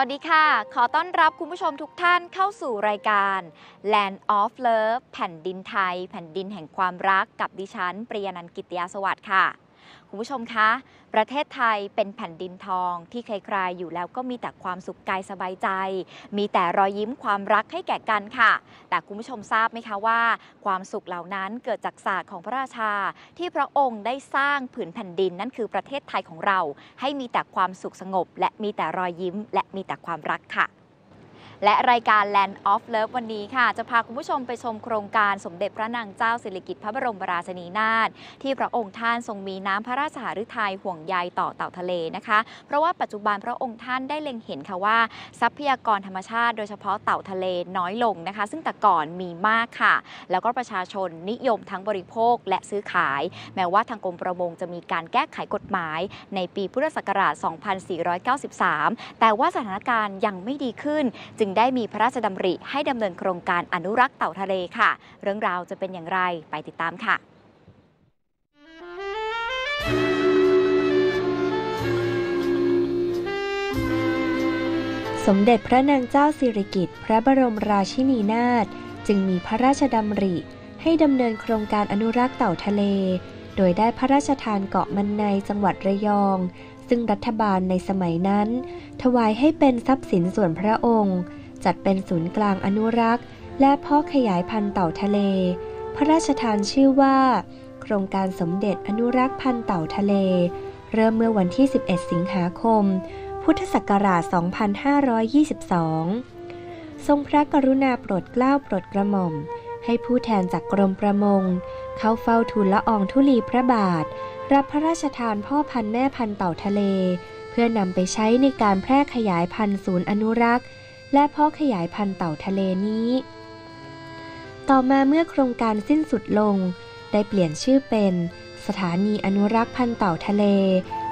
สวัสดีค่ะขอต้อนรับคุณผู้ชมทุกท่านเข้าสู่รายการ Land of Love แผ่นดินไทยแผ่นดินแห่งความรักกับดิฉันปรียานันท์ กิตติยาสวัสดิ์ค่ะคุณผู้ชมคะประเทศไทยเป็นแผ่นดินทองที่ใครๆอยู่แล้วก็มีแต่ความสุขกายสบายใจมีแต่รอยยิ้มความรักให้แก่กันค่ะแต่คุณผู้ชมทราบไหมคะว่าความสุขเหล่านั้นเกิดจากศาสตร์ของพระราชาที่พระองค์ได้สร้างผืนแผ่นดินนั่นคือประเทศไทยของเราให้มีแต่ความสุขสงบและมีแต่รอยยิ้มและมีแต่ความรักค่ะและรายการ Land of Love วันนี้ค่ะจะพาคุณผู้ชมไปชมโครงการสมเด็จพระนางเจ้าสิริกิติ์พระบรมราชินีนาถที่พระองค์ท่านทรงมีน้ำพระราชหฤทัยห่วงใยต่อเต่าทะเลนะคะเพราะว่าปัจจุบันพระองค์ท่านได้เล็งเห็นค่ะว่าทรัพยากรธรรมชาติโดยเฉพาะเต่าทะเลน้อยลงนะคะซึ่งแต่ก่อนมีมากค่ะแล้วก็ประชาชนนิยมทั้งบริโภคและซื้อขายแม้ว่าทางกรมประมงจะมีการแก้ไขกฎหมายในปีพุทธศักราช 2493 แต่ว่าสถานการณ์ยังไม่ดีขึ้นจึงได้มีพระราชดำริให้ดำเนินโครงการอนุรักษ์เต่าทะเลค่ะเรื่องราวจะเป็นอย่างไรไปติดตามค่ะสมเด็จพระนางเจ้าสิริกิติ์พระบรมราชินีนาถจึงมีพระราชดำริให้ดำเนินโครงการอนุรักษ์เต่าทะเลโดยได้พระราชทานเกาะมันในจังหวัดระยองซึ่งรัฐบาลในสมัยนั้นถวายให้เป็นทรัพย์สินส่วนพระองค์จัดเป็นศูนย์กลางอนุรักษ์และเพาะขยายพันธุ์เต่าทะเลพระราชทานชื่อว่าโครงการสมเด็จอนุรักษ์พันธุ์เต่าทะเลเริ่มเมื่อวันที่11สิงหาคมพุทธศักราช2522ทรงพระกรุณาโปรดเกล้าโปรดกระหม่อมให้ผู้แทนจากกรมประมงเข้าเฝ้าทูลละอองธุลีพระบาทรับพระราชทานพ่อพันธุ์แม่พันธุ์เต่าทะเลเพื่อนำไปใช้ในการแพร่ขยายพันธุ์ศูนย์อนุรักษ์และเพาะขยายพันธุ์เต่าทะเลนี้ต่อมาเมื่อโครงการสิ้นสุดลงได้เปลี่ยนชื่อเป็นสถานีอนุรักษ์พันธุ์เต่าทะเล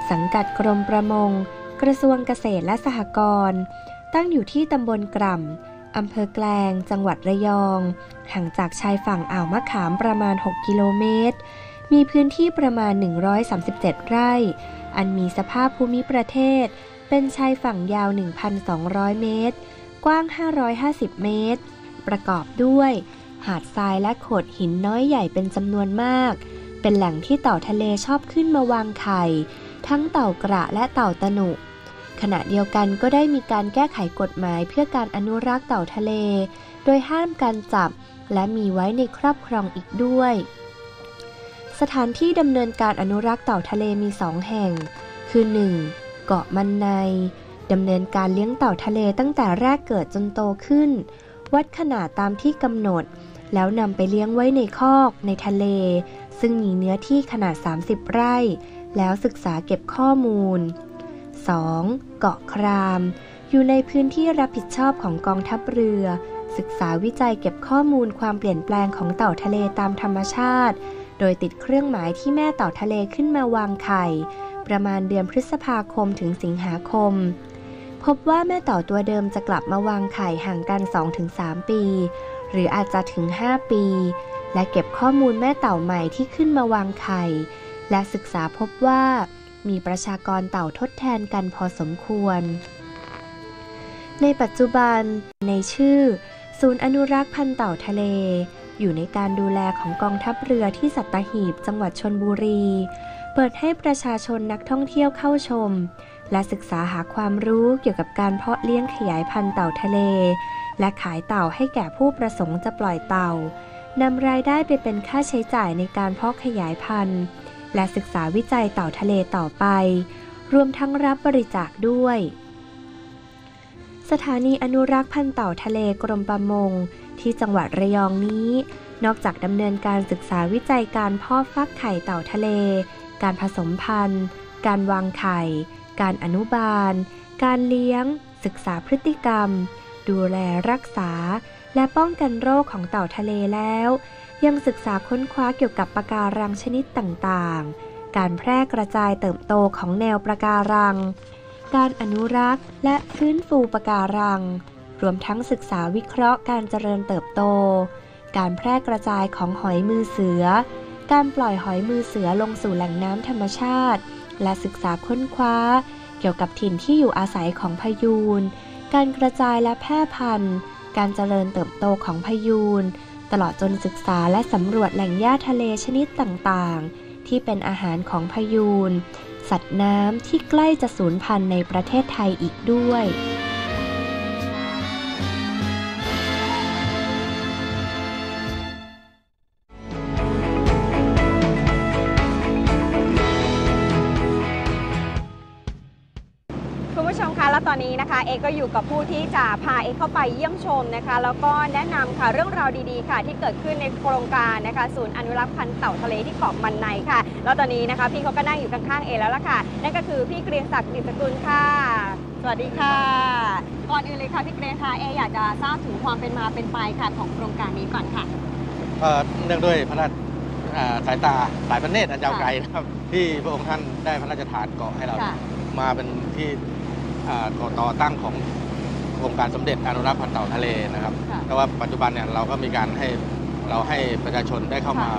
สังกัดกรมประมงกระทรวงเกษตรและสหกรณ์ตั้งอยู่ที่ตำบลกร่ำอำเภอแกลงจังหวัดระยองห่างจากชายฝั่งอ่าวมะขามประมาณ6กิโลเมตรมีพื้นที่ประมาณ137ไร่อันมีสภาพภูมิประเทศเป็นชายฝั่งยาว 1,200 เมตรกว้าง550เมตรประกอบด้วยหาดทรายและโขดหินน้อยใหญ่เป็นจำนวนมากเป็นแหล่งที่เต่าทะเลชอบขึ้นมาวางไข่ทั้งเต่ากระและเต่าตะหนุขณะเดียวกันก็ได้มีการแก้ไขกฎหมายเพื่อการอนุรักษ์เต่าทะเลโดยห้ามการจับและมีไว้ในครอบครองอีกด้วยสถานที่ดำเนินการอนุรักษ์เต่าทะเลมี2แห่งคือ 1. เกาะมันในดำเนินการเลี้ยงเต่าทะเลตั้งแต่แรกเกิดจนโตขึ้นวัดขนาดตามที่กำหนดแล้วนำไปเลี้ยงไว้ในคอกในทะเลซึ่งมีเนื้อที่ขนาด30ไร่แล้วศึกษาเก็บข้อมูล 2. เกาะครามอยู่ในพื้นที่รับผิดชอบของกองทัพเรือศึกษาวิจัยเก็บข้อมูลความเปลี่ยนแปลงของเต่าทะเลตามธรรมชาติโดยติดเครื่องหมายที่แม่เต่าทะเลขึ้นมาวางไข่ประมาณเดือนพฤษภาคมถึงสิงหาคมพบว่าแม่เต่าตัวเดิมจะกลับมาวางไข่ห่างกัน 2-3 ปีหรืออาจจะถึง5ปีและเก็บข้อมูลแม่เต่าใหม่ที่ขึ้นมาวางไข่และศึกษาพบว่ามีประชากรเต่าทดแทนกันพอสมควรในปัจจุบันในชื่อศูนย์อนุรักษ์พันธุ์เต่าทะเลอยู่ในการดูแลของกองทัพเรือที่สัตหีบจังหวัดชลบุรีเปิดให้ประชาชนนักท่องเที่ยวเข้าชมและศึกษาหาความรู้เกี่ยวกับการเพาะเลี้ยงขยายพันธุ์เต่าทะเลและขายเต่าให้แก่ผู้ประสงค์จะปล่อยเต่านำรายได้ไปเป็นค่าใช้จ่ายในการเพาะขยายพันธุ์และศึกษาวิจัยเต่าทะเลต่อไปรวมทั้งรับบริจาคด้วยสถานีอนุรักษ์พันธุ์เต่าทะเลกรมประมงที่จังหวัดระยองนี้นอกจากดำเนินการศึกษาวิจัยการเพาะฟักไข่เต่าทะเลการผสมพันธุ์การวางไข่การอนุบาลการเลี้ยงศึกษาพฤติกรรมดูแลรักษาและป้องกันโรคของเต่าทะเลแล้วยังศึกษาค้นคว้าเกี่ยวกับปะการังชนิดต่างๆการแพร่กระจายเติบโตของแนวปะการังการอนุรักษ์และฟื้นฟูปะการังรวมทั้งศึกษาวิเคราะห์การเจริญเติบโตการแพร่กระจายของหอยมือเสือการปล่อยหอยมือเสือลงสู่แหล่งน้ำธรรมชาติและศึกษาค้นคว้าเกี่ยวกับถิ่นที่อยู่อาศัยของพยูน การกระจายและแพร่พันธุ์การเจริญเติบโตของพยูนตลอดจนศึกษาและสำรวจแหล่งหญ้าทะเลชนิดต่างๆที่เป็นอาหารของพยูนสัตว์น้ำที่ใกล้จะสูญพันธุ์ในประเทศไทยอีกด้วยตอนนี้นะคะเอก็อยู่กับผู้ที่จะพาเอเข้าไปเยี่ยมชมนะคะแล้วก็แนะนำค่ะเรื่องราวดีๆค่ะที่เกิดขึ้นในโครงการนะคะศูนย์อนุรักษ์พันธุ์เต่าทะเลที่เกาะมันในค่ะแล้วตอนนี้นะคะพี่เขาก็นั่งอยู่ข้างๆเอแล้วล่ะค่ะนั่นก็คือพี่เกรียงศักดิ์ดิษกุลค่ะสวัสดีค่ะก่อนอื่นเลยค่ะพี่เกรียงค่ะเออยากจะทราบถึงความเป็นมาเป็นไปค่ะของโครงการนี้ก่อนค่ะเนื่องด้วยพระราชสายตาสายพระเนตรอันยาวไกลนะครับที่พระองค์ท่านได้พระราชทานเกาะให้เรามาเป็นที่ต่อตั้งของโครงการสมเด็จอนุรักษ์พันธุ์เต่าทะเลนะครับแต่ว่าปัจจุบันเนี่ยเราก็มีการให้เราให้ประชาชนได้เข้ามา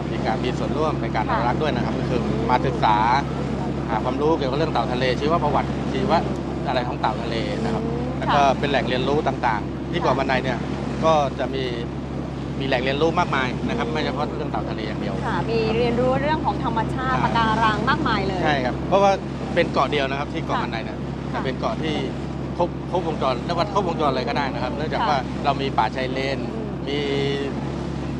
มีส่วนร่วมในการอนุรักษ์ด้วยนะครับก็คือมาศึกษาหาความรู้เกี่ยวกับเรื่องเต่าทะเลชีวประวัติชีวะอะไรของเต่าทะเลนะครับแล้วก็เป็นแหล่งเรียนรู้ต่างๆที่เกาะมันในเนี่ยก็จะมีแหล่งเรียนรู้มากมายนะครับไม่เฉพาะเรื่องเต่าทะเลอย่างเดียวมีเรียนรู้เรื่องของธรรมชาติปะการังมากมายเลยใช่ครับเพราะว่าเป็นเกาะเดียวนะครับที่เกาะมันในเนี่ยเป็นเกาะที่ครบวงจรและวัดครบวงจรอะไรก็ได้นะครับเนื่องจากว่าเรามีป่าชายเลนมี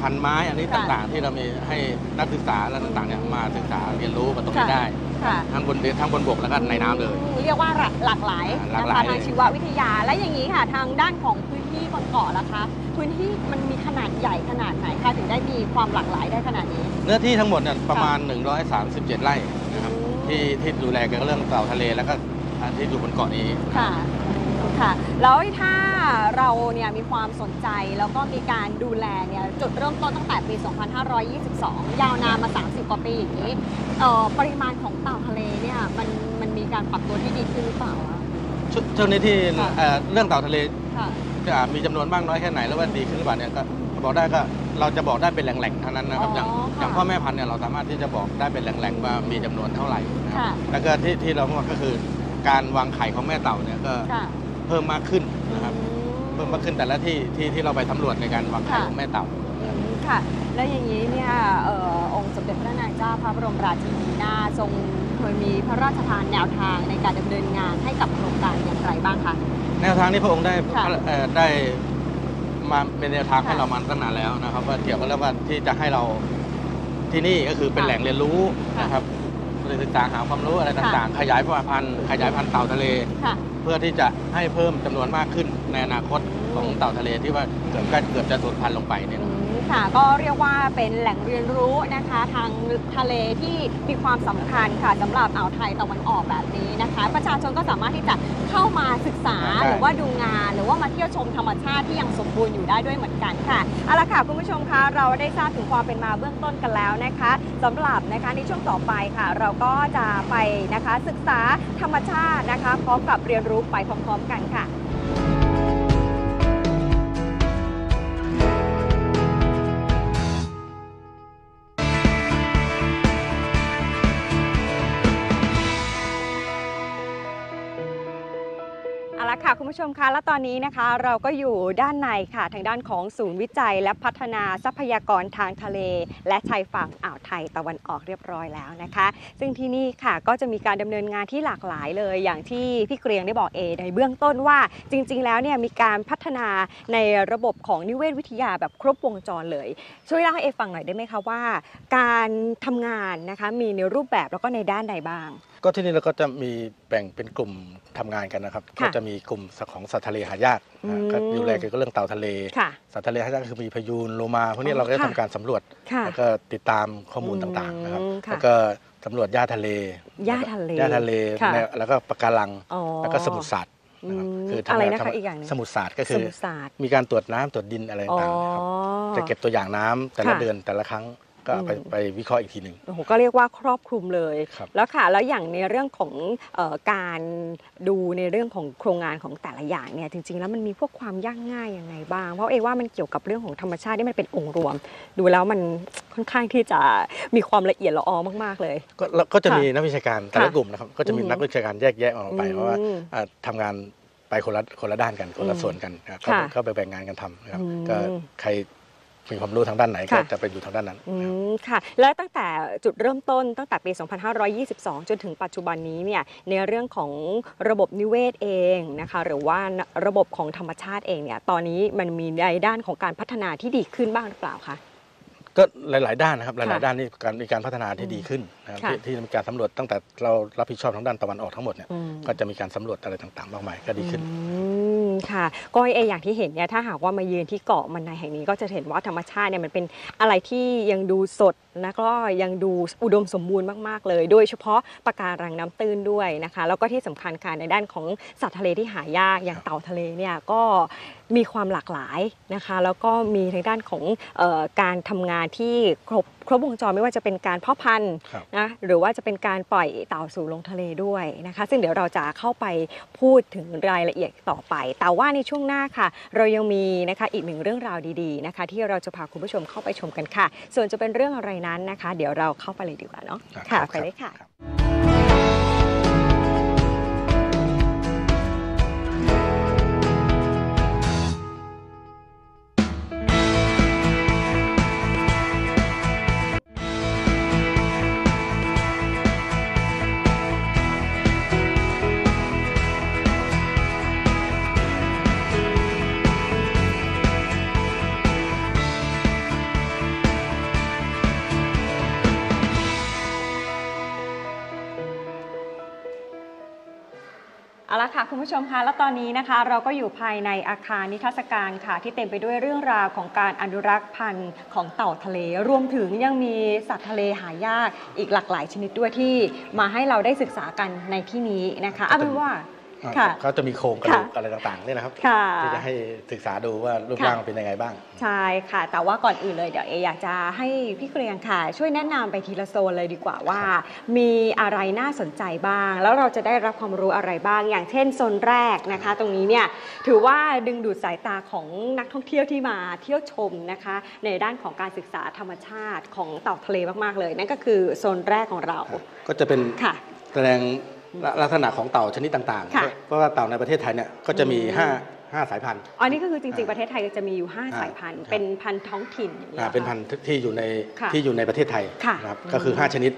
พันไม้อันนี้ต่างๆที่เรามีให้นักศึกษาและต่างๆเนี่ยมาศึกษาเรียนรู้มาตรงนี้ได้ทั้งบนเรือทั้งบนบกแล้วก็ในน้ำเลยเรียกว่าหลากหลายนะคะทางชีววิทยาและอย่างนี้ค่ะทางด้านของพื้นที่บนเกาะนะคะพื้นที่มันมีขนาดใหญ่ขนาดไหนคะถึงได้มีความหลากหลายได้ขนาดนี้เนื้อที่ทั้งหมดเนี่ยประมาณ137ไร่นะครับที่ดูแลเกี่ยวกับเรื่องเต่าทะเลแล้วก็ที่อยู่บนเกาะนี้ค่ะแล้วถ้าเราเนี่ยมีความสนใจแล้วก็มีการดูแลเนี่ยจุดเริ่มต้นตั้งแต่ปี 2522 ยาวนานมา 30 กว่าปีอย่างนี้ปริมาณของเต่าทะเลเนี่ยมันมีการปรับตัวที่ดีขึ้นหรือเปล่าช่วงนี้ที่เรื่องเต่าทะเลจะมีจำนวนบ้างน้อยแค่ไหนแล้วว่าดีขึ้นหรือเปล่าเนี่ยก็บอกได้ก็เราจะบอกได้เป็นแหล่งๆเท่านั้นนะครับอย่างพ่อแม่พันธุ์เนี่ยเราสามารถที่จะบอกได้เป็นแหล่งๆว่ามีจำนวนเท่าไหร่แล้วก็ที่เราบอกก็คือการวางไข่ของแม่เต่าเนี่ยก็เพิ่มมากขึ้นนะครับเพิ่มมากขึ้นแต่ละที่เราไปสำรวจในการวางไข่ของแม่เต่าค่ะแล้วอย่างนี้เนี่ยองค์สมเด็จพระนางเจ้าพระบรมราชินีนาถทรงเคยมีพระราชทานแนวทางในการดำเนินงานให้กับโครงการอย่างไรบ้างคะแนวทางที่พระองค์ได้มาเป็นแนวทางให้เรามาตั้งนานแล้วนะครับว่าเกี่ยวกับเรื่องว่าที่จะให้เราที่นี่ก็คือเป็นแหล่งเรียนรู้นะครับศึกษาหาความรู้อะไรต่างๆขยายพันธุ์เต่าทะเลเพื่อที่จะให้เพิ่มจำนวนมากขึ้นในอนาคตของเต่าทะเลที่ว่าเกือบจะสูญพันธุ์ลงไปเนี่ยค่ะก็เรียกว่าเป็นแหล่งเรียนรู้นะคะทางทะเลที่มีความสำคัญค่ะสำหรับอ่าวไทยตะวันออกแบบนี้นะคะประชาชนก็สามารถที่จะเข้ามาศึกษาหรือว่าดูงานหรือว่ามาเที่ยวชมธรรมชาติที่ยังสมบูรณ์อยู่ได้ด้วยเหมือนกันค่ะเอาละค่ะคุณผู้ชมคะเราได้ทราบถึงความเป็นมาเบื้องต้นกันแล้วนะคะสำหรับนะคะในช่วงต่อไปค่ะเราก็จะไปนะคะศึกษาธรรมชาตินะคะพร้อมกับเรียนรู้ไปพร้อมๆกันค่ะค่ะคุณผู้ชมคะและตอนนี้นะคะเราก็อยู่ด้านในค่ะทางด้านของศูนย์วิจัยและพัฒนาทรัพยากรทางทะเลและชายฝั่งอ่าวไทยตะวันออกเรียบร้อยแล้วนะคะซึ่งที่นี่ค่ะก็จะมีการดำเนินงานที่หลากหลายเลยอย่างที่พี่เกรียงได้บอกในเบื้องต้นว่าจริงๆแล้วเนี่ยมีการพัฒนาในระบบของนิเวศวิทยาแบบครบวงจรเลยช่วยเล่าให้ฟังหน่อยได้ไหมคะว่าการทำงานนะคะมีในรูปแบบแล้วก็ในด้านใดบ้างก็ที่นี่เราก็จะมีแบ่งเป็นกลุ่มทำงานกันนะครับก็จะมีกลุ่มของสัตว์ทะเลหายากก็ดูแลเกี่ยวกับเรื่องเต่าทะเลสัตว์ทะเลหายากคือมีพยูนโลมาพวกนี้เราก็ได้ทำการสำรวจแล้วก็ติดตามข้อมูลต่างๆนะครับแล้วก็สำรวจหญ้าทะเลแล้วก็ปะการังแล้วก็สมุทรศาสตร์คืออะไรนะคะอีกอย่างนึงสมุทรศาสตร์ก็คือมีการตรวจน้ำตรวจดินอะไรต่างๆครับจะเก็บตัวอย่างน้ำแต่ละเดือนแต่ละครั้งก็ไปวิเคราะห์อีกทีหนึ่งโอ้โหก็เรียกว่าครอบคลุมเลยแล้วค่ะแล้วอย่างในเรื่องของการดูในเรื่องของโครงงานของแต่ละอย่างเนี่ยจริงๆแล้วมันมีพวกความยากง่ายยังไงบ้างเพราะเอว่ามันเกี่ยวกับเรื่องของธรรมชาติที่มันเป็นองค์รวมดูแล้วมันค่อนข้างที่จะมีความละเอียดละออมากๆเลยก็จะมีนักวิชาการแต่ละกลุ่มนะครับก็จะมีนักวิชาการแยกแยะออกไปว่าทำงาน ไปคนละด้านกันคนละส่วนกันเข้าไปแบ่งงานกันทำนะครับก็ใครมีความรู้ทางด้านไหนก็จะไปอยู่ทางด้านนั้นค่ะแล้วตั้งแต่จุดเริ่มต้นตั้งแต่ปี2522จนถึงปัจจุบันนี้เนี่ยในเรื่องของระบบนิเวศเองนะคะหรือว่าระบบของธรรมชาติเองเนี่ยตอนนี้มันมีในด้านของการพัฒนาที่ดีขึ้นบ้างหรือเปล่าคะก็หลายๆด้านนะครับหลายๆด้านนี่มีการพัฒนาที่ดีขึ้นนะครับที่มีการสำรวจตั้งแต่เรารับผิดชอบทางด้านตะวันออกทั้งหมดเนี่ยก็จะมีการสำรวจอะไรต่างๆมากมายก็ดีขึ้นค่ะก็อย่างที่เห็นเนี่ยถ้าหากว่ามายืนที่เกาะมันในแห่งนี้ก็จะเห็นว่าธรรมชาติเนี่ยมันเป็นอะไรที่ยังดูสดและก็ยังดูอุดมสมบูรณ์มากๆเลยโดยเฉพาะปะการังน้ำตื้นด้วยนะคะแล้วก็ที่สำคัญค่ะในด้านของสัตว์ทะเลที่หายากอย่างเต่าทะเลเนี่ยก็มีความหลากหลายนะคะแล้วก็มีในด้านของการทำงานที่ครบวงจรไม่ว่าจะเป็นการเพาะพันธุ์นะหรือว่าจะเป็นการปล่อยเต่าสู่ลงทะเลด้วยนะคะซึ่งเดี๋ยวเราจะเข้าไปพูดถึงรายละเอียดต่อไปแต่ว่าในช่วงหน้าค่ะเรายังมีนะคะอีกหนึ่งเรื่องราวดีๆนะคะที่เราจะพาคุณผู้ชมเข้าไปชมกันค่ะส่วนจะเป็นเรื่องอะไรนั้นนะคะเดี๋ยวเราเข้าไปเลยดีกว่าเนาะค่ะไปเลยค่ะเอาละค่ะคุณผู้ชมคะแล้วตอนนี้นะคะเราก็อยู่ภายในอาคารนิทรรศการค่ะที่เต็มไปด้วยเรื่องราวของการอนุรักษ์พันธุ์ของเต่าทะเลรวมถึงยังมีสัตว์ทะเลหายากอีกหลากหลายชนิดด้วยที่มาให้เราได้ศึกษากันในที่นี้นะคะเอาเป็นว่าเขาจะมีโครงกระดูกอะไรต่างๆนี่นะครับที่จะให้ศึกษาดูว่ารูปร่างเป็นยังไงบ้างใช่ค่ะแต่ว่าก่อนอื่นเลยเดี๋ยวอยากจะให้พี่เกรียงค่ะช่วยแนะนำไปทีละโซนเลยดีกว่าว่ามีอะไรน่าสนใจบ้างแล้วเราจะได้รับความรู้อะไรบ้างอย่างเช่นโซนแรกนะคะตรงนี้เนี่ยถือว่าดึงดูดสายตาของนักท่องเที่ยวที่มาเที่ยวชมนะคะในด้านของการศึกษาธรรมชาติของเต่าทะเลมากๆเลยนั่นก็คือโซนแรกของเราก็จะเป็นแสดงลักษณะของเต่าชนิดต่างๆเพราะว่าเต่าในประเทศไทยเนี่ยก็จะมีห้าสายพันธุ์อ๋อนี่ก็คือจริงๆประเทศไทยจะมีอยู่5สายพันธุ์เป็นพันธุ์ท้องถิ่นเป็นพันธุ์ที่อยู่ในประเทศไทยนะครับก็คือ5ชนิด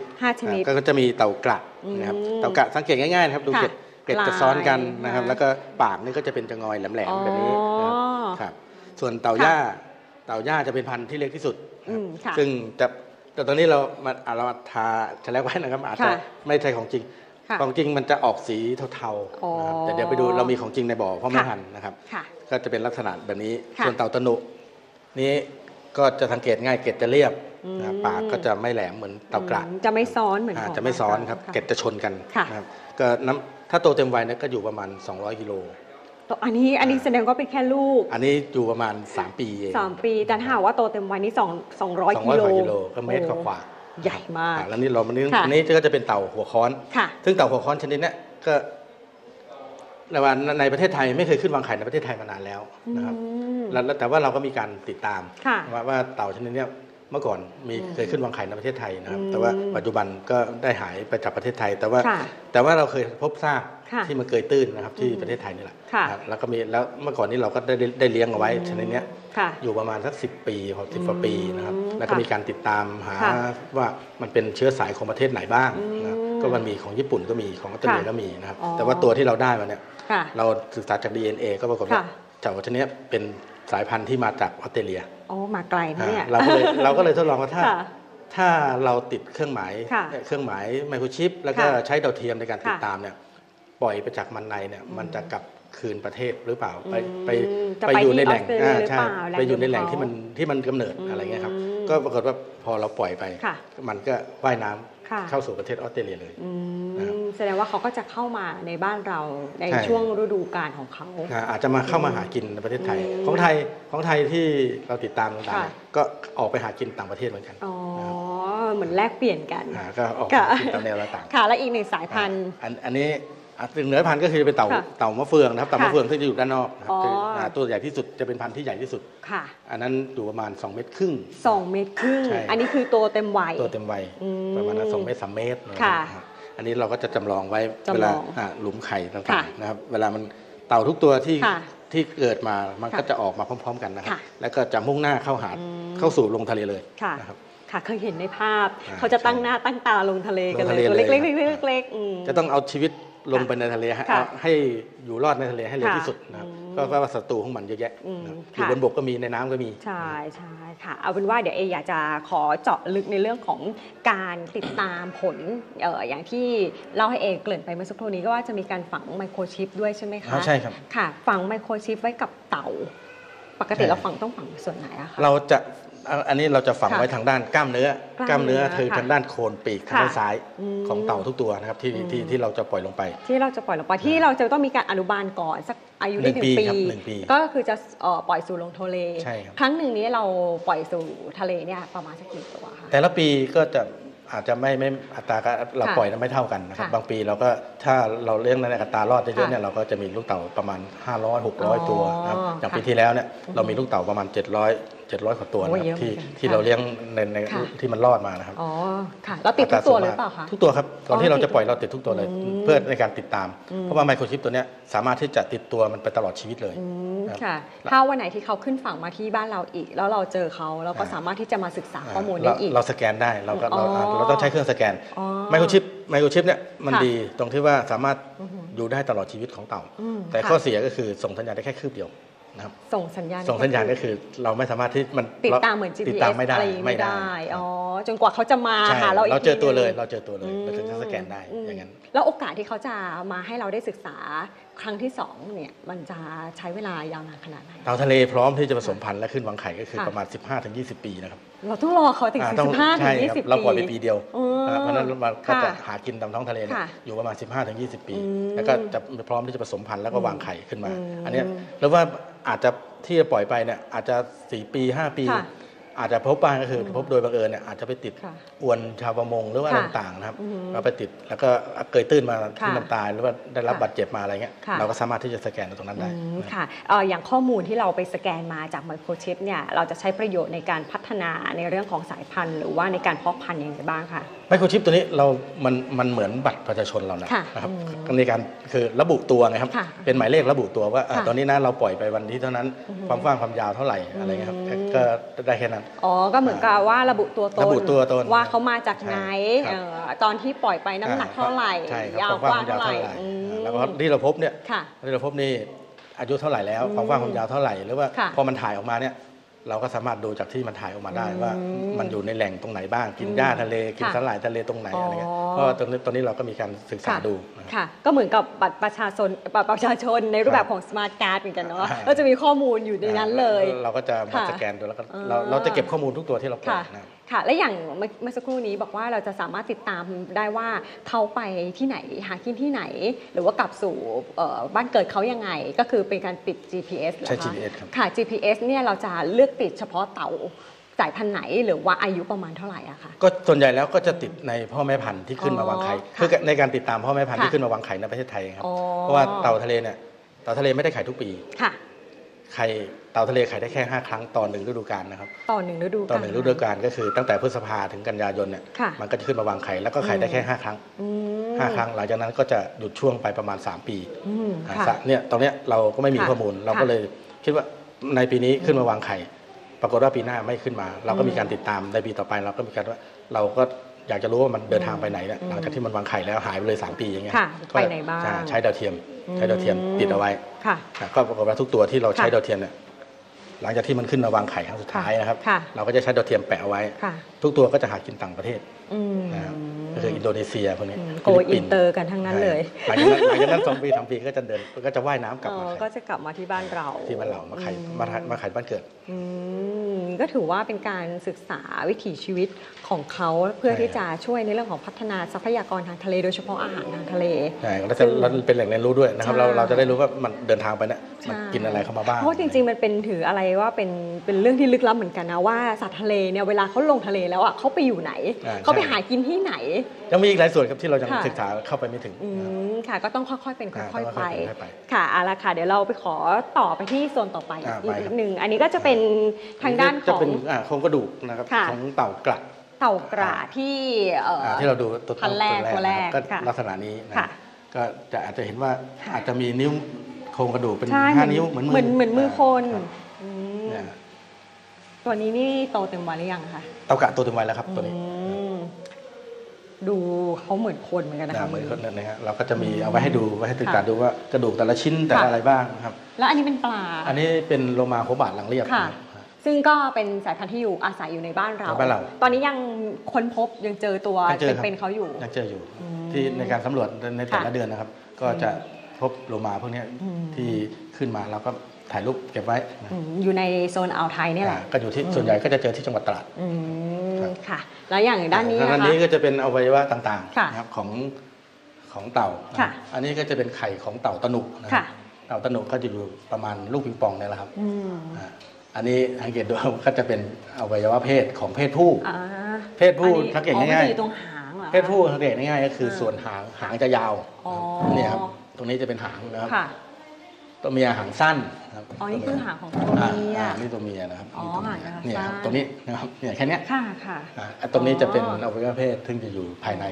ก็จะมีเต่ากระนะครับเต่ากระสังเกตง่ายๆนะครับดูเกล็ดจะซ้อนกันนะครับแล้วก็ปากนี่ก็จะเป็นจะงอยแหลมๆแบบนี้ครับส่วนเต่าหญ้าจะเป็นพันธุ์ที่เล็กที่สุดซึ่งแต่ตอนนี้เราทาแฉลบไว้นะครับอาจจะไม่ใช่ของจริงของจริงมันจะออกสีเทาๆนะครับแต่เดี๋ยวไปดูเรามีของจริงในบ่อพ่อแม่พันธุ์นะครับก็จะเป็นลักษณะแบบนี้ส่วนเต่าตะหนุนี้ก็จะสังเกตง่ายเกล็ดจะเรียบปากก็จะไม่แหลมเหมือนเต่ากระจะไม่ซ้อนเหมือนจะไม่ซ้อนครับเกล็ดจะชนกันนะครับก็ถ้าโตเต็มวัยก็อยู่ประมาณ200กิโลอันนี้แสดงว่าเป็นแค่ลูกอันนี้อยู่ประมาณ3 ปีเอง3 ปีแต่ถ้าว่าโตเต็มวัยนี้200 กิโลก็เมตรกว่าใหญ่มากแล้วนี่เราอันนี้ก็จะเป็นเต่าหัวค้อนซึ่งเต่าหัวค้อนชนิดนี้ก็ในประเทศไทยไม่เคยขึ้นวางไข่ในประเทศไทยมานานแล้วนะครับแต่ว่าเราก็มีการติดตามว่าเต่าชนิดนี้เมื่อก่อนเคยขึ้นวางไข่ในประเทศไทยนะครับแต่ว่าปัจจุบันก็ได้หายไปจากประเทศไทยแต่ว่าเราเคยพบซากที่มันเคยตื้นนะครับที่ประเทศไทยนี่แหละแล้วก็มีแล้วเมื่อก่อนนี้เราก็ได้เลี้ยงเอาไว้ชนิดนี้อยู่ประมาณสัก10 กว่าปีนะครับแล้วก็มีการติดตามหาว่ามันเป็นเชื้อสายของประเทศไหนบ้างนะก็มันมีของญี่ปุ่นก็มีของออสเตรเลียก็มีนะครับแต่ว่าตัวที่เราได้มาเนี่ยเราศึกษาจาก DNA ก็ปรากฏว่าเต่าชนิดนี้เป็นสายพันธุ์ที่มาจากออสเตรเลียโอ้มาไกลนะเนี่ยเราก็เลยทดลองว่าถ้าเราติดเครื่องหมายไมโครชิปแล้วก็ใช้ดาวเทียมในการติดตามเนี่ยปล่อยไปจากมันในเนี่ยมันจะกลับคืนประเทศหรือเปล่าไปอยู่ในแหล่งที่มันกำเนิดอะไรเงี้ยครับก็ปรากฏว่าพอเราปล่อยไปมันก็ว่ายน้ำเข้าสู่ประเทศออสเตรเลียเลยแสดงว่าเขาก็จะเข้ามาในบ้านเราในช่วงฤดูกาลของเขาอาจจะมาเข้ามาหากินในประเทศไทยของไทยที่เราติดตามต่างๆก็ออกไปหากินต่างประเทศเหมือนกันเหมือนแลกเปลี่ยนกันก็ออกตามแนวต่างๆค่ะและอีกหนึ่งสายพันธุ์อันนี้ถึงเนื้อพันธุ์ก็คือเป็นเต่ามะเฟืองนะครับเต่ามะเฟืองที่จะอยู่ด้านนอกตัวใหญ่ที่สุดจะเป็นพันธุ์ที่ใหญ่ที่สุดค่ะอันนั้นอยู่ประมาณ2 เมตรครึ่งอันนี้คือตัวเต็มวัยประมาณ2 เมตร 3 เมตรค่ะอันนี้เราก็จะจำลองไว้เวลาหลุมไข่ต่างๆนะครับเวลามัน เต่าทุกตัวที่เกิดมามันก็จะออกมาพร้อมๆกันนะครับแล้วก็จะมุ่งหน้าเข้าสู่ลงทะเลเลยนะครับค่ะเคยเห็นในภาพเขาจะตั้งหน้าตั้งตาลงทะเลกันเลยตัวเล็กๆจะต้องเอาชีวิตลงไปในทะเลให้อยู่รอดในทะเลให้เร็วที่สุดนะครับก็ว่าศัตรูของมันเยอะแยะอยู่บนบกก็มีในน้ำก็มีใช่ใช่ค่ะเอาเป็นว่าเดี๋ยวเออยากจะขอเจาะลึกในเรื่องของการติดตามผลอย่างที่เล่าให้เอเกริ่นไปเมื่อสักครู่นี้ก็ว่าจะมีการฝังไมโครชิปด้วยใช่ไหมคะใช่ครับค่ะฝังไมโครชิปไว้กับเต่าปกติเราฝังต้องฝังส่วนไหนอะคะเราจะอันนี้เราจะฝังไว้ทางด้านกล้ามเนื้อคือทางด้านโคนปีกทางด้านซ้ายของเต่าทุกตัวนะครับที่เราจะปล่อยลงไปที่เราจะต้องมีการอนุบาลก่อนสักอายุได้1 ปีก็คือจะปล่อยสู่ลงทะเลครั้งหนึ่งนี้เราปล่อยสู่ทะเลเนี่ยประมาณสักกี่ตัวคะแต่ละปีก็จะอาจจะไม่อัตราเราปล่อยนั้นไม่เท่ากันนะครับบางปีเราก็ถ้าเราเลี้ยงในอัตรารอดเยอะเนี่ยเราก็จะมีลูกเต่าประมาณ500-600ตัวนะครับอย่างปีที่แล้วเนี่ยเรามีลูกเต่าประมาณ700กว่าตัวนะครับที่เราเลี้ยงในที่มันรอดมานะครับอ๋อค่ะเราติดทุกตัวหรือเปล่าคะทุกตัวครับตอนที่เราจะปล่อยเราติดทุกตัวเลยเพื่อในการติดตามเพราะว่าไมโครชิปตัวเนี้ยสามารถที่จะติดตัวมันไปตลอดชีวิตเลยค่ะถ้าวันไหนที่เขาขึ้นฝั่งมาที่บ้านเราอีกแล้วเราเจอเขาเราก็สามารถที่จะมาศึกษาข้อมูลได้อีกเราสแกนได้เราต้องใช้เครื่องสแกนไมโครชิปเนี่ยมันดีตรงที่ว่าสามารถอยู่ได้ตลอดชีวิตของเต่าแต่ข้อเสียก็คือส่งสัญญาณได้แค่คืบเดียวส่งสัญญาณก็คือเราไม่สามารถที่มันติดตามเหมือน GPS ไม่ได้อ๋อจนกว่าเขาจะมาหาเราอีกเราเจอตัวเลยเราถึงจะสแกนได้อย่างนั้นแล้วโอกาสที่เขาจะมาให้เราได้ศึกษาครั้งที่2เนี่ยมันจะใช้เวลายาวนานขนาดไหนเต่าทะเลพร้อมที่จะผสมพันธุ์และขึ้นวางไข่ก็คือประมาณ 15-20 ปีนะครับเราต้องรอเขาถึง 15-20 ปีเราปล่อยไปปีเดียวเพราะนั้นมันก็จะหากินตามท้องทะเลอยู่ประมาณ 15-20 ปีแล้วก็จะพร้อมที่จะผสมพันธุ์แล้วก็วางไข่ขึ้นมาอันนี้แล้วว่าอาจจะที่จะปล่อยไปเนี่ยอาจจะ4-5 ปีอาจจะพบบ้างก็คือพบโดยบังเอิญเนี่ยอาจจะไปติดอวนชาวประมงหรือว่าต่างๆนะครับเราไปติดแล้วก็เกยตื้นมาที่มันตายหรือว่าได้รับบาดเจ็บมาอะไรเงี้ยเราก็สามารถที่จะสแกนตรงนั้นได้ค่ะอย่างข้อมูลที่เราไปสแกนมาจากไมโครชิปเนี่ยเราจะใช้ประโยชน์ในการพัฒนาในเรื่องของสายพันธุ์หรือว่าในการเพาะพันธุ์อย่างไรบ้างค่ะไมโครชิปตัวนี้มันเหมือนบัตรประชาชนเรานะครับในการคือระบุตัวนะครับเป็นหมายเลขระบุตัวว่าตอนนี้นะเราปล่อยไปวันที่เท่านั้นความกว้างความยาวเท่าไหร่อะไรครับก็ได้แค่นั้นอ๋อก็เหมือนกับว่าระบุตัวตนว่าเขามาจากไหนตอนที่ปล่อยไปน้ำหนักเท่าไหร่ยาวกว้างเท่าไหร่แล้วก็ที่เราพบเนี่ยที่เราพบนี่อายุเท่าไหร่แล้วความกว้างความยาวเท่าไหร่หรือว่าพอมันถ่ายออกมาเนี่ยเราก็สามารถดูจากที่มันถ่ายออกมาได้ว่ามันอยู่ในแหล่งตรงไหนบ้างกินหญ้าทะเลกินสาหร่ายทะเลตรงไหนอะไรเงี้ยก็ตอนนี้เราก็มีการศึกษาดูค่ะก็เหมือนกับบัตรประชาชนในรูปแบบของสมาร์ทการ์ดเหมือนกันเนาะก็จะมีข้อมูลอยู่ในนั้นเลยเราก็จะมาสแกนดูแล้วก็เราจะเก็บข้อมูลทุกตัวที่เราปล่อยนะค่ะและอย่างเมื่อสักครู่นี้บอกว่าเราจะสามารถติดตามได้ว่าเขาไปที่ไหนหากินที่ไหนหรือว่ากลับสู่บ้านเกิดเขายังไงก็คือเป็นการติด GPS ใช่ GPS ครับค่ะ GPS เนี่ยเราจะเลือกติดเฉพาะเต่าสายพันธุ์ไหนหรือว่าอายุประมาณเท่าไหร่อะคะก็ส่วนใหญ่แล้วก็จะติดในพ่อแม่พันธุ์ที่ขึ้นมาวางไข่คือในการติดตามพ่อแม่พันธุ์ที่ขึ้นมาวางไข่ในประเทศไทยครับเพราะว่าเต่าทะเลไม่ได้ไข่ทุกปีค่ะไข่เต่าทะเลไข่ได้แค่5ครั้งต่อ1ฤดูกาลนะครับต่อหนึ่งฤดูกาลก็คือตั้งแต่พฤษภาถึงกันยายนเนี่ยมันก็จะขึ้นมาวางไข่แล้วก็ไข่ได้แค่5 ครั้งหลังจากนั้นก็จะหยุดช่วงไปประมาณ3ปีเนี่ยตรงเนี้ยเราก็ไม่มีข้อมูลเราก็เลยคิดว่าในปีนี้ขึ้นมาวางไข่ปรากฏว่าปีหน้าไม่ขึ้นมาเราก็มีการติดตามในปีต่อไปเราก็มีการว่าเราก็อยากจะรู้ว่ามันเดินทางไปไหนเนี่ยหลังจากที่มันวางไข่แล้วหายไปเลย3ปีอย่างเงี้ยไปไหนบ้างใช้ดาวเทียมติดเอาไว้ ก็ปรากฏว่าทุกตัวที่เราใช้ดาวเทียมเนี่ยหลังจากที่มันขึ้นมาวางไข่ครั้งสุดท้ายนะครับเราก็จะใช้ดาวเทียมแปะเอาไว้ทุกตัวก็จะหากินต่างประเทศนะครับก็คืออินโดนีเซียพวกนี้โกอินเตอร์กันทั้งนั้นเลยหลังจากนั้น2-3 ปีก็จะเดินก็จะว่ายน้ำกลับมาก็จะกลับมาที่บ้านเรามาไข่บ้านเกิดก็ถือว่าเป็นการศึกษาวิถีชีวิตของเขาเพื่อที่จะช่วยในเรื่องของพัฒนาทรัพยากรทางทะเลโดยเฉพาะอาหารทางทะเลใช่แล้วเราเป็นแหล่งเรียนรู้ด้วยนะครับเราจะได้รู้ว่ามันเดินทางไปเนี่ยมันกินอะไรเข้ามาบ้างเพราะจริงๆมันเป็นถืออะไรว่าเป็นเรื่องที่ลึกลับเหมือนกันนะว่าสัตว์ทะเลเนี่ยเวลาเขาลงทะเลแล้วอ่ะเขาไปอยู่ไหนเขาไปหากินที่ไหนยังมีอีกหลายส่วนครับที่เรายังศึกษาเข้าไปไม่ถึงค่ะก็ต้องค่อยๆเป็นค่อยๆไปค่ะเอาละค่ะเดี๋ยวเราไปขอต่อไปที่โซนต่อไปอีกหนึ่งอันนี้ก็จะเป็นทางด้านของโครงกระดูกนะครับของเต่ากระที่เราดูตัวแรกก็ลักษณะนี้นะก็จะอาจจะเห็นว่าอาจจะมีนิ้วข รงกระดูกเป็น5 นิ้วเหมือนมือคนตัวนี้นี่โตเต็มวัยหรือยังคะเตากะโตเต็มวัยแล้วครับตัวนี้ดูเขาเหมือนคนเหมือนกันนะครับเหมือนคนเลยครับเราก็จะมีเอาไว้ให้ดูไว้ให้ติดตาดูว่ากระดูกแต่ละชิ้นแต่ละอะไรบ้างครับแล้วอันนี้เป็นปลาอันนี้เป็นโลมาโคบาทหลังเรียบซึ่งก็เป็นสายพันธุ์ที่อยู่อาศัยอยู่ในบ้านเราตอนนี้ยังค้นพบยังเจอตัวเป็นเขาอยู่ยังเจออยู่ที่ในการสำรวจในแต่ละเดือนนะครับก็จะพบโลมาพวกนี้ที่ขึ้นมาเราก็ถ่ายรูปเก็บไว้อยู่ในโซนอ่าวไทยนี่แหละก็อยู่ที่ส่วนใหญ่ก็จะเจอที่จังหวัดตราดค่ะแล้วอย่างด้านนี้นะคะด้านนี้ก็จะเป็นอวัยวะต่างๆนะครับของเต่าอันนี้ก็จะเป็นไข่ของเต่าตะหนุนะครับเต่าตะหนุก็จะอยู่ประมาณลูกปิงปองนี่แหละครับอันนี้สังเกตดูก็จะเป็นอวัยวะเพศของเพศผู้สังเกตง่ายๆเพศผู้สังเกตง่ายๆก็คือส่วนหางจะยาวนี่ครับตรงนี้จะเป็นหางนะครับตัวเมียหางสั้นครับอ๋อนี่คือหางของตัวเมียนี่ตัวเมียนะครับอ๋อหางสั้นเนี่ยตรงนี้นะครับเนี่ยแค่นี้ค่ะค่ะตรงนี้จะเป็นอวัยวะเพศซึ่งจะอยู่ภายใน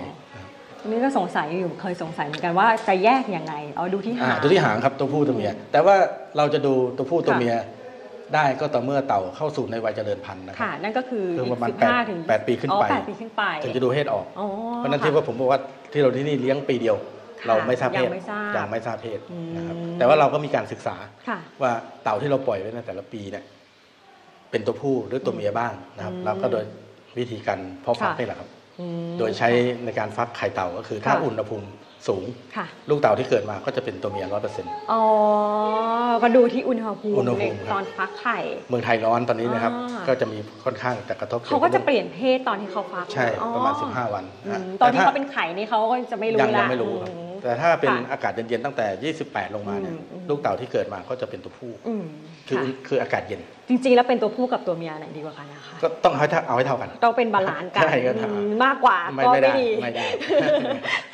ตรงนี้ก็สงสัยอยู่เคยสงสัยเหมือนกันว่าจะแยกยังไงเอาดูที่หางตัวที่หางครับตัวผู้ตัวเมียแต่ว่าเราจะดูตัวผู้ตัวเมียได้ก็ต่อเมื่อเต่าเข้าสู่ในวัยเจริญพันธุ์นะครับค่ะนั่นก็คือประมาณ8 ปีขึ้นไปถึงจะดูเพศออกเพราะนั้นที่ว่าผมบอกว่าที่เราที่นี่เลี้ยงปีเดียวเราไม่ทราบเพศยังไม่ทราบเพศนะครับแต่ว่าเราก็มีการศึกษาว่าเต่าที่เราปล่อยไว้ในแต่ละปีเนี่ยเป็นตัวผู้หรือตัวเมียบ้างนะครับเราก็โดยวิธีการเพาะฟักนี่แหละครับโดยใช้ในการฟักไข่เต่าก็คือถ้าอุณหภูมิสูงลูกเต่าที่เกิดมาก็จะเป็นตัวเมีย 100% อ๋อก็ดูที่อุณหภูมิตอนฟักไข่เมืองไทยร้อนตอนนี้นะครับก็จะมีค่อนข้างแต่กระทบเขาก็จะเปลี่ยนเพศตอนที่เขาฟักใช่ประมาณ15 วันตอนที่เขาเป็นไข่นี่เขาก็จะไม่รู้ละยังไม่รู้ครับแต่ถ้าเป็นอากาศเย็นๆตั้งแต่28ลงมาเนี่ยลูกเต่าที่เกิดมาก็จะเป็นตัวผู้คืออากาศเย็นจริงๆแล้วเป็นตัวผู้กับตัวเมียไหนดีกว่ากันนะคะก็ต้องเอาให้เท่ากันต้องเป็นบาลานซ์กันมากกว่าก็ไม่ดี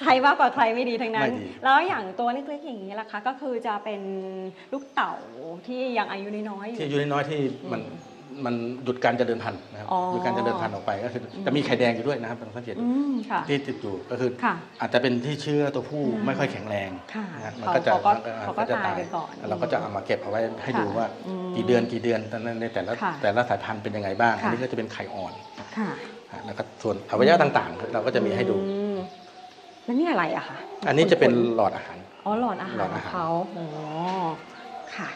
ใครมากกว่าใครไม่ดีทั้งนั้นแล้วอย่างตัวเล็กๆอย่างนี้ล่ะคะก็คือจะเป็นลูกเต่าที่ยังอายุน้อยๆอยู่ที่อายุน้อยที่มันหยุดการเจริญพันธุ์นะครับหยุดการเจริญพันธุ์ออกไปก็คือจะมีไข่แดงอยู่ด้วยนะครับสังเกตที่ติดอยู่ก็คืออาจจะเป็นที่เชื้อตัวผู้ไม่ค่อยแข็งแรงมันก็จะตายไปก่อนเราก็จะเอามาเก็บเอาไว้ให้ดูว่ากี่เดือนในแต่ละสายพันธุ์เป็นยังไงบ้างอันนี้ก็จะเป็นไข่อ่อนแล้วก็ส่วนอวัยวะต่างๆเราก็จะมีให้ดูแล้วนี่อะไรอะคะอันนี้จะเป็นหลอดอาหารอ๋อหลอดอาหารเขาอ๋อค่ะ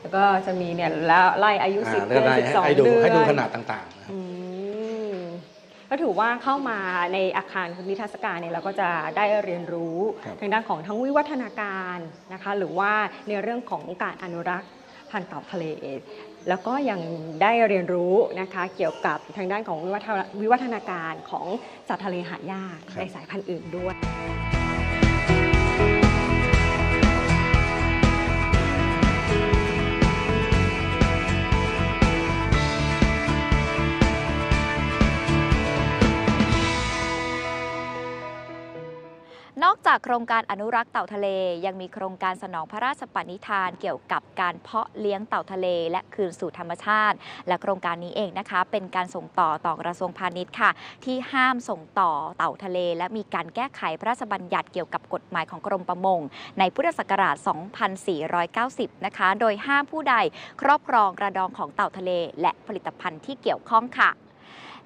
แล้วก็จะมีเนี่ยแล้วไล่อายุ10 เดือน 12 เดือนให้ดูขนาดต่างๆก็ถือว่าเข้ามาในอาคารนิทรรศการเนี่ยเราก็จะได้เรียนรู้ทางด้านของทั้งวิวัฒนาการนะคะหรือว่าในเรื่องของการอนุรักษ์พันธุ์เต่าทะเลแล้วก็ยังได้เรียนรู้นะคะเกี่ยวกับทางด้านของวิวัฒนาการของสัตว์ทะเลหายากในสายพันธุ์อื่นด้วยนอกจากโครงการอนุรักษ์เต่าทะเลยังมีโครงการสนองพระราชปณิธานเกี่ยวกับการเพาะเลี้ยงเต่าทะเลและคืนสู่ธรรมชาติและโครงการนี้เองนะคะเป็นการส่งต่อกระทรวงพาณิชย์ค่ะที่ห้ามส่งต่อเต่าทะเลและมีการแก้ไขพระราชบัญญัติเกี่ยวกับกฎหมายของกรมประมงในพุทธศักราช 2490 นะคะโดยห้ามผู้ใดครอบครองกระดองของเต่าทะเลและผลิตภัณฑ์ที่เกี่ยวข้องค่ะ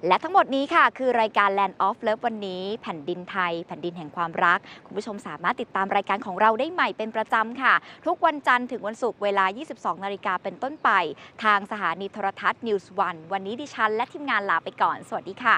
และทั้งหมดนี้ค่ะคือรายการ Land of Love วันนี้แผ่นดินไทยแผ่นดินแห่งความรักคุณผู้ชมสามารถติดตามรายการของเราได้ใหม่เป็นประจำค่ะทุกวันจันทร์ถึงวันศุกร์เวลา 22:00 น.เป็นต้นไปทางสถานีโทรทัศน์ News One วันนี้ดิฉันและทีมงานลาไปก่อนสวัสดีค่ะ